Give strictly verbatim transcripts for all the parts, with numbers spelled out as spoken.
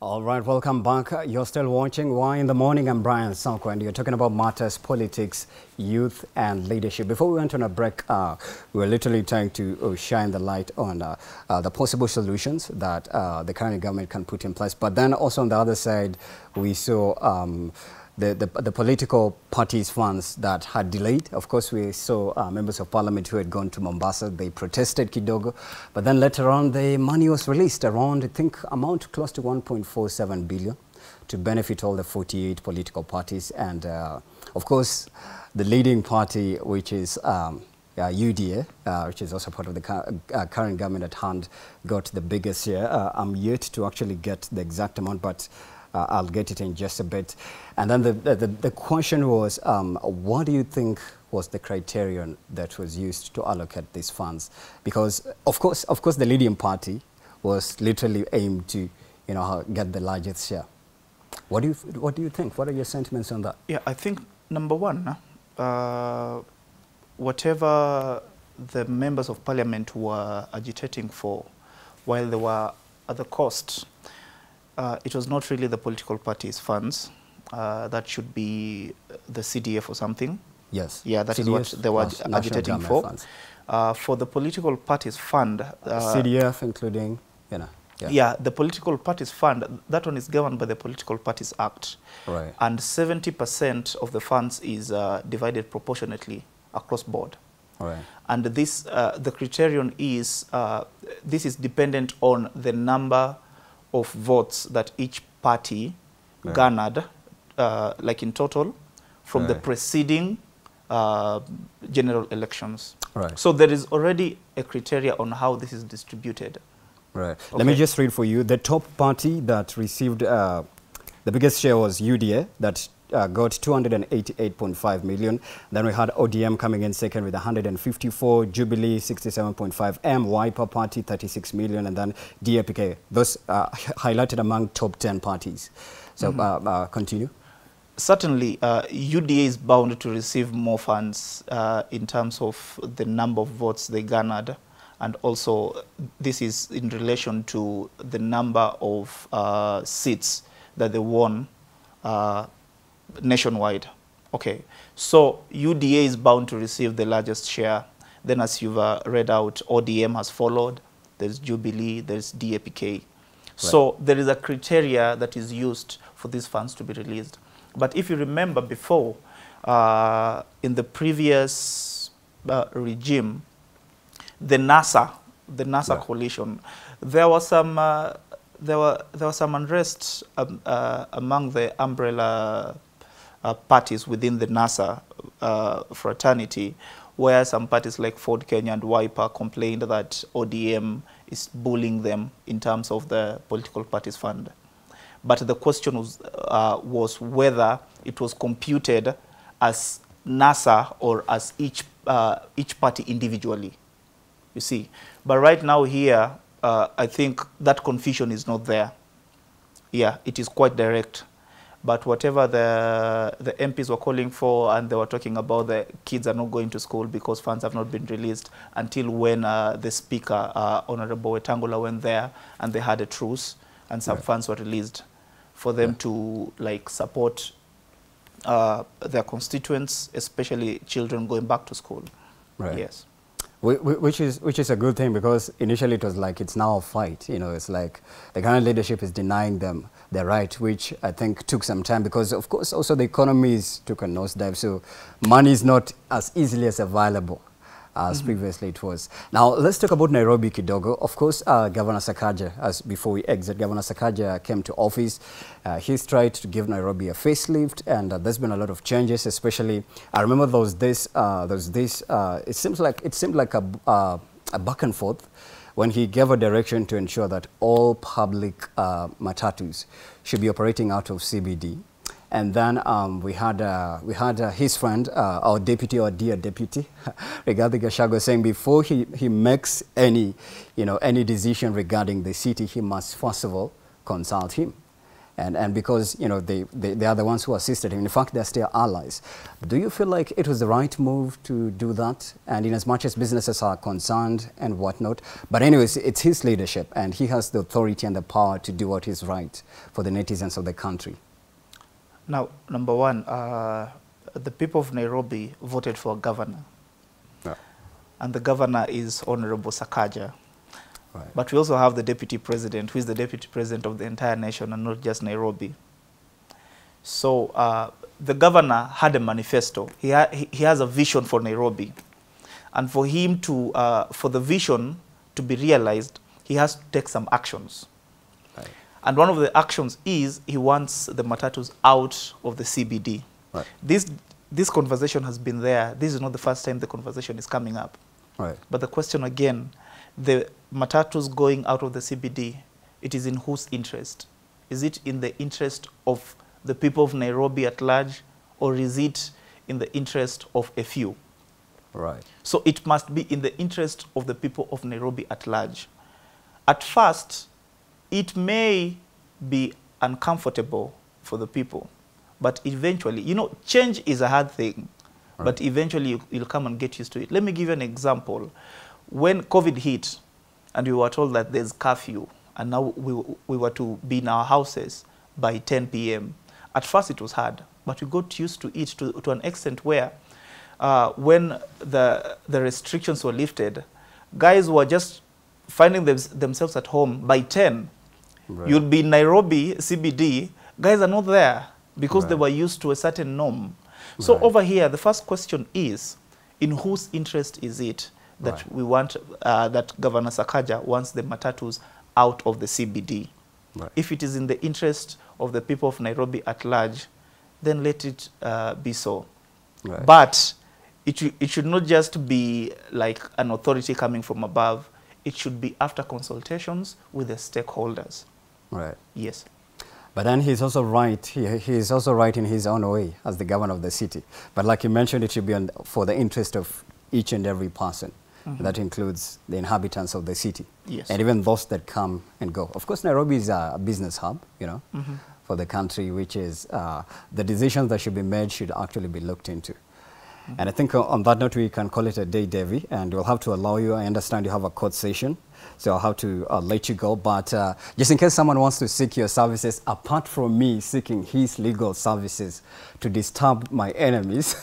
All right, welcome back. You're still watching Why in the Morning. I'm Brian Sunko, and you're talking about matters, politics, youth, and leadership. Before we went on a break, uh, we were literally trying to uh, shine the light on uh, uh, the possible solutions that uh, the current government can put in place. But then also on the other side, we saw um, the, the, the political parties' funds that had delayed. Of course, we saw uh, members of parliament who had gone to Mombasa. They protested kidogo, but then later on, the money was released around, I think, amount close to one point four seven billion to benefit all the forty-eight political parties. And uh, of course, the leading party, which is um, Uh, U D A, uh, which is also part of the cu uh, current government at hand, got the biggest share. Uh, I'm yet to actually get the exact amount, but uh, I'll get it in just a bit. And then the, the, the question was, um, what do you think was the criterion that was used to allocate these funds? Because, of course, of course the leading party was literally aimed to, you know, get the largest share. What do you, what do you think? What are your sentiments on that? Yeah, I think, number one, uh, whatever the members of parliament were agitating for, while they were at the cost, uh, it was not really the political parties' funds. Uh, that should be the C D F or something. Yes. Yeah, that C D F is what they were ag agitating for. Uh, for the political parties' fund. Uh, C D F, including, you know. Yeah. yeah, the political parties' fund, that one is governed by the Political Parties Act. Right. And seventy percent of the funds is uh, divided proportionately across board. Right. And this, uh, the criterion is, uh, this is dependent on the number of votes that each party right. garnered, uh, like in total, from right. the preceding uh, general elections. Right. So there is already a criteria on how this is distributed. Right. Okay. Let me just read for you. The top party that received uh, the biggest share was U D A, that Uh, got two hundred eighty-eight point five million. Then we had O D M coming in second with one hundred fifty-four, Jubilee sixty-seven point five, M, Wiper party thirty-six million, and then D A P K. Those uh, highlighted among top ten parties. So mm-hmm. uh, uh, continue. Certainly, uh, U D A is bound to receive more funds uh, in terms of the number of votes they garnered, and also this is in relation to the number of uh, seats that they won Uh, nationwide. Okay, so U D A is bound to receive the largest share. Then, as you've uh, read out, O D M has followed. There's Jubilee, there's D A P K. Right. So there is a criteria that is used for these funds to be released. But if you remember before, uh, in the previous uh, regime, the NASA, the NASA right. coalition, there was some uh, there were there was some unrest um, uh, among the umbrella Uh, parties within the NASA uh, fraternity, where some parties like Ford Kenya and Wiper complained that O D M is bullying them in terms of the political parties fund. But the question was, uh, was whether it was computed as NASA or as each, uh, each party individually, you see. But right now here, uh, I think that confusion is not there. Yeah, it is quite direct. But whatever the, the M Ps were calling for, and they were talking about the kids are not going to school because funds have not been released until when uh, the Speaker, uh, Honorable Wetangula, went there and they had a truce and some right. funds were released for them yeah. to like support uh, their constituents, especially children going back to school. Right. Yes. Which is, which is a good thing, because initially it was like, it's now a fight, you know, it's like the current leadership is denying them their right, which I think took some time because, of course, also the economies took a nosedive, so money is not as easily as available as mm-hmm. previously it was. Now, let's talk about Nairobi kidogo. Of course, uh, Governor Sakaja, as before we exit, Governor Sakaja came to office. Uh, he's tried to give Nairobi a facelift, and uh, there's been a lot of changes, especially, I remember there was this, uh, there was this uh, it seems like, it seemed like a, uh, a back and forth when he gave a direction to ensure that all public uh, matatus should be operating out of C B D. And then um, we had uh, we had uh, his friend, uh, our deputy, our dear deputy, Rigathi Gachagua, saying before he, he makes any, you know, any decision regarding the city, he must first of all consult him. and, and because, you know, they, they, they are the ones who assisted him. In fact, they're still allies. Do you feel like it was the right move to do that? And in as much as businesses are concerned and whatnot, but anyways, it's his leadership, and he has the authority and the power to do what is right for the netizens of the country. Now, number one, uh, the people of Nairobi voted for a governor. Yeah. And the governor is Honorable Sakaja. Right. But we also have the deputy president, who is the deputy president of the entire nation and not just Nairobi. So uh, the governor had a manifesto. He, ha he has a vision for Nairobi. And for him to, uh, for the vision to be realized, he has to take some actions. Right. And one of the actions is he wants the matatus out of the C B D. Right. This, this conversation has been there. This is not the first time the conversation is coming up. Right. But the question again, the matatus going out of the C B D, it is in whose interest? Is it in the interest of the people of Nairobi at large, or is it in the interest of a few? Right. So it must be in the interest of the people of Nairobi at large. At first, it may be uncomfortable for the people, but eventually, you know, change is a hard thing, right, but eventually you, you'll come and get used to it. Let me give you an example. When COVID hit and we were told that there's curfew, and now we, we were to be in our houses by ten P M At first it was hard, but we got used to it to, to an extent where uh, when the, the restrictions were lifted, guys were just finding them, themselves at home by ten. Right. You'll be in Nairobi, C B D, guys are not there because right, they were used to a certain norm. So right, over here, the first question is, in whose interest is it that right, we want, uh, that Governor Sakaja wants the matatus out of the C B D? Right. If it is in the interest of the people of Nairobi at large, then let it uh, be so. Right. But it, it should not just be like an authority coming from above. It should be after consultations with the stakeholders. Right. Yes. But then he's also right. He, he is also right in his own way as the governor of the city. But like you mentioned, it should be on, for the interest of each and every person. Mm-hmm. That includes the inhabitants of the city. Yes. And even those that come and go. Of course, Nairobi is a business hub, you know, mm-hmm, for the country, which is uh, the decisions that should be made should actually be looked into. And I think on that note, we can call it a day, Davy, and we'll have to allow you. I understand you have a court session, so I'll have to uh, let you go. But uh, just in case someone wants to seek your services, apart from me seeking his legal services to disturb my enemies,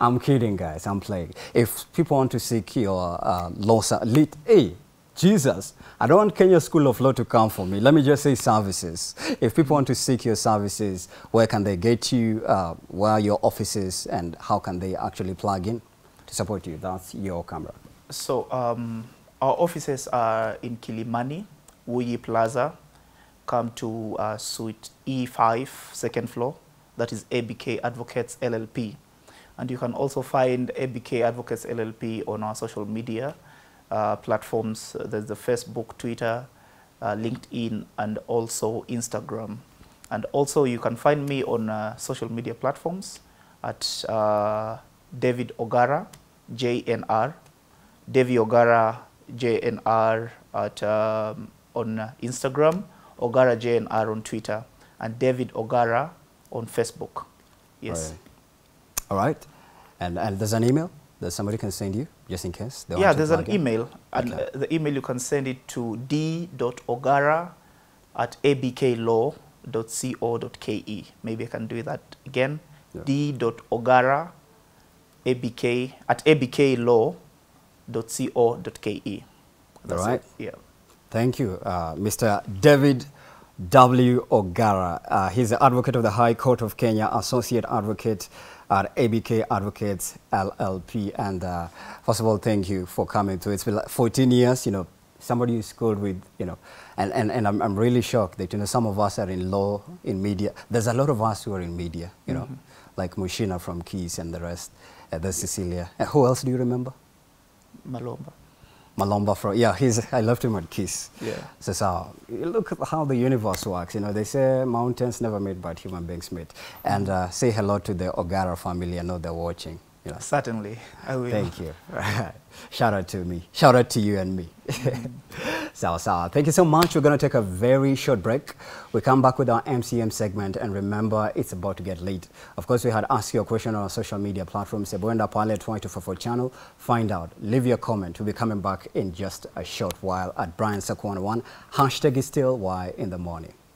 I'm kidding, guys. I'm playing. If people want to seek your uh, law, lit A. Jesus, I don't want Kenya School of Law to come for me. Let me just say services. If people want to seek your services, where can they get you, uh, where are your offices, and how can they actually plug in to support you? That's your camera. So um, our offices are in Kilimani, Wuyi Plaza. Come to uh, suite E five, second floor. That is A B K Advocates L L P. And you can also find A B K Advocates L L P on our social media Uh, platforms. There's the Facebook, Twitter, uh, LinkedIn, and also Instagram. And also you can find me on uh, social media platforms at uh, David Ogara, J N R, Davy Ogara, J N R at, um, on Instagram, Ogara J N R on Twitter, and David Ogara on Facebook. Yes. All right. All right. And, and there's an email that somebody can send you, just in case? They yeah, there's an email. And okay, uh, the email, you can send it to d dot ogara at a b k law dot co dot k e. Maybe I can do that again. Yeah. d dot ogara at a b k law dot co dot k e. That's all right. It. Yeah. Thank you, uh, Mister David W. Ogara. Uh, he's the advocate of the High Court of Kenya, associate advocate at A B K Advocates L L P, and uh, first of all, thank you for coming through. It's been like fourteen years, you know, somebody you schooled with, you know, and, and, and I'm, I'm really shocked that, you know, some of us are in law, in media. There's a lot of us who are in media, you know, mm-hmm, like Mushina from Keys and the rest, uh, there's Cecilia. And who else do you remember? Malomba. Malomba from, yeah, he's, I loved him at Kiss. Yeah. So, so look at how the universe works. You know, they say mountains never meet, but human beings meet. And uh, say hello to the Ogara family. I know they're watching. You know. Certainly, I will. Thank you. Shout out to me. Shout out to you and me. Mm-hmm. Sawa sawa. Thank you so much. We're going to take a very short break. We come back with our M C M segment, and remember, it's about to get late. Of course, we had asked you a question on our social media platform, Seboenda Pale twenty-two forty-four channel. Find out. Leave your comment. We'll be coming back in just a short while at Brian Sunko one oh one. Hashtag is still Y in the morning.